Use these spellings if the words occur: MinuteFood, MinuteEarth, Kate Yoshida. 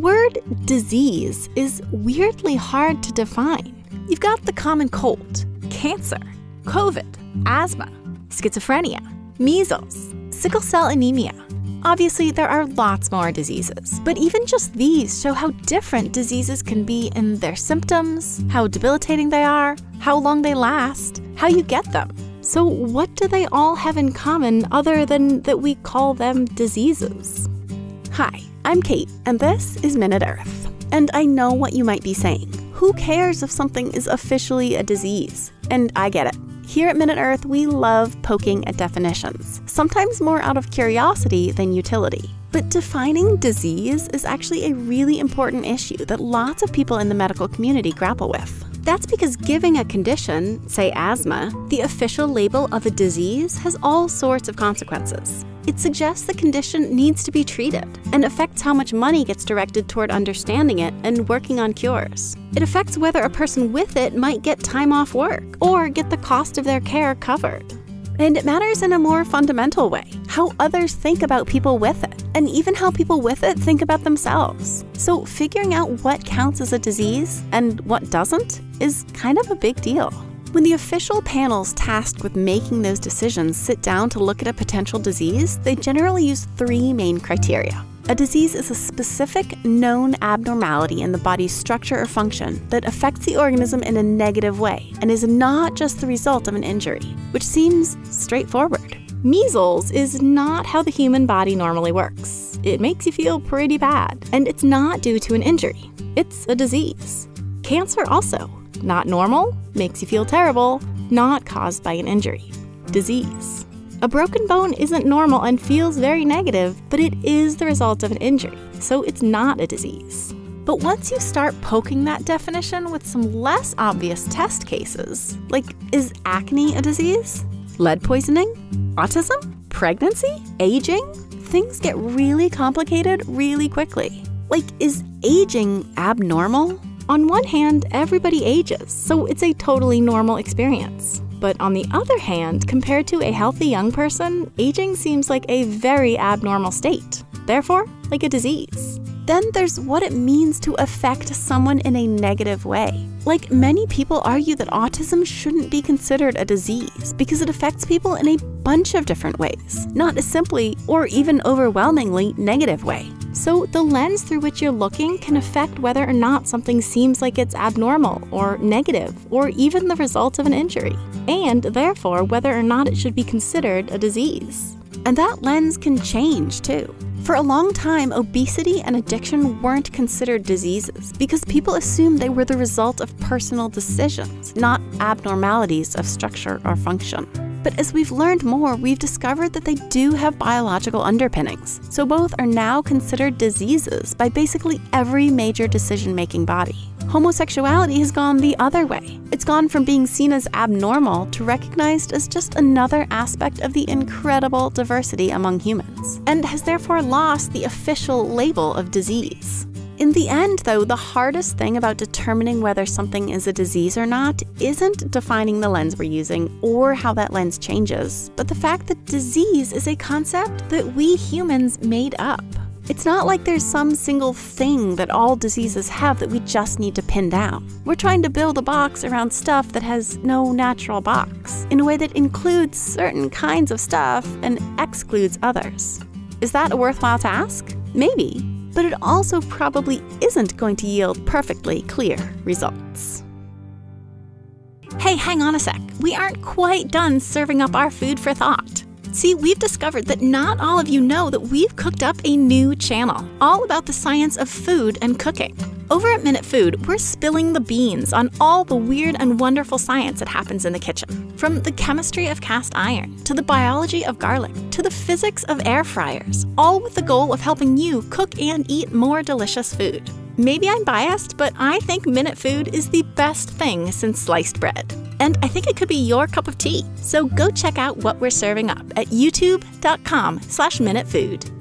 word disease is weirdly hard to define. You've got the common cold, cancer, COVID, asthma, schizophrenia, measles, sickle cell anemia. Obviously, there are lots more diseases, but even just these show how different diseases can be in their symptoms, how debilitating they are, how long they last, how you get them. So what do they all have in common other than that we call them diseases? Hi, I'm Kate, and this is Minute Earth. And I know what you might be saying. Who cares if something is officially a disease? And I get it. Here at Minute Earth, we love poking at definitions, sometimes more out of curiosity than utility. But defining disease is actually a really important issue that lots of people in the medical community grapple with. That's because giving a condition, say asthma, the official label of a disease has all sorts of consequences. It suggests the condition needs to be treated and affects how much money gets directed toward understanding it and working on cures. It affects whether a person with it might get time off work or get the cost of their care covered. And it matters in a more fundamental way, how others think about people with it, and even how people with it think about themselves. So figuring out what counts as a disease and what doesn't is kind of a big deal. When the official panels tasked with making those decisions sit down to look at a potential disease, they generally use three main criteria. A disease is a specific, known abnormality in the body's structure or function that affects the organism in a negative way and is not just the result of an injury, which seems straightforward. Measles is not how the human body normally works. It makes you feel pretty bad, and it's not due to an injury. It's a disease. Cancer also. Not normal, makes you feel terrible, not caused by an injury. Disease. A broken bone isn't normal and feels very negative, but it is the result of an injury, so it's not a disease. But once you start poking that definition with some less obvious test cases, like is acne a disease? Lead poisoning? Autism? Pregnancy? Aging? Things get really complicated really quickly. Like, is aging abnormal? On one hand, everybody ages, so it's a totally normal experience. But on the other hand, compared to a healthy young person, aging seems like a very abnormal state, therefore, like a disease. Then there's what it means to affect someone in a negative way. Like, many people argue that autism shouldn't be considered a disease because it affects people in a bunch of different ways, not a simply or even overwhelmingly negative way. So the lens through which you're looking can affect whether or not something seems like it's abnormal or negative or even the result of an injury, and therefore whether or not it should be considered a disease. And that lens can change too. For a long time, obesity and addiction weren't considered diseases because people assumed they were the result of personal decisions, not abnormalities of structure or function. But as we've learned more, we've discovered that they do have biological underpinnings, so both are now considered diseases by basically every major decision-making body. Homosexuality has gone the other way. It's gone from being seen as abnormal to recognized as just another aspect of the incredible diversity among humans, and has therefore lost the official label of disease. In the end, though, the hardest thing about determining whether something is a disease or not isn't defining the lens we're using or how that lens changes, but the fact that disease is a concept that we humans made up. It's not like there's some single thing that all diseases have that we just need to pin down. We're trying to build a box around stuff that has no natural box, in a way that includes certain kinds of stuff and excludes others. Is that a worthwhile task? Maybe. But it also probably isn't going to yield perfectly clear results. Hey, hang on a sec. We aren't quite done serving up our food for thought. See, we've discovered that not all of you know that we've cooked up a new channel all about the science of food and cooking. Over at MinuteFood, we're spilling the beans on all the weird and wonderful science that happens in the kitchen. From the chemistry of cast iron, to the biology of garlic, to the physics of air fryers, all with the goal of helping you cook and eat more delicious food. Maybe I'm biased, but I think MinuteFood is the best thing since sliced bread. And I think it could be your cup of tea. So go check out what we're serving up at youtube.com/MinuteFood.